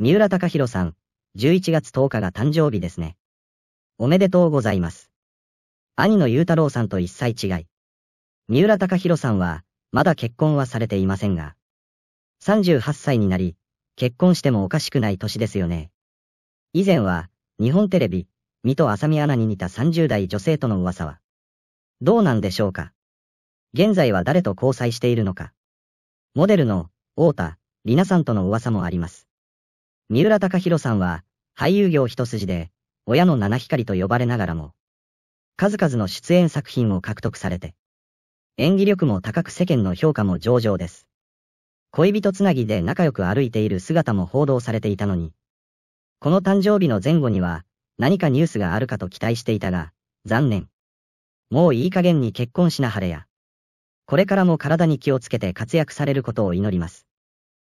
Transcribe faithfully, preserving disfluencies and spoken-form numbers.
三浦貴弘さん、じゅういちがつとおかが誕生日ですね。おめでとうございます。兄の裕太郎さんと一歳違い。三浦貴弘さんは、まだ結婚はされていませんが、さんじゅうはっさいになり、結婚してもおかしくない年ですよね。以前は、日本テレビ、水戸麻美アナに似たさんじゅうだい女性との噂は、どうなんでしょうか。現在は誰と交際しているのか。モデルの、太田、里奈さんとの噂もあります。三浦貴弘さんは、俳優業一筋で、親の七光と呼ばれながらも、数々の出演作品を獲得されて、演技力も高く世間の評価も上々です。恋人つなぎで仲良く歩いている姿も報道されていたのに、この誕生日の前後には、何かニュースがあるかと期待していたが、残念。もういい加減に結婚しなはれや。これからも体に気をつけて活躍されることを祈ります。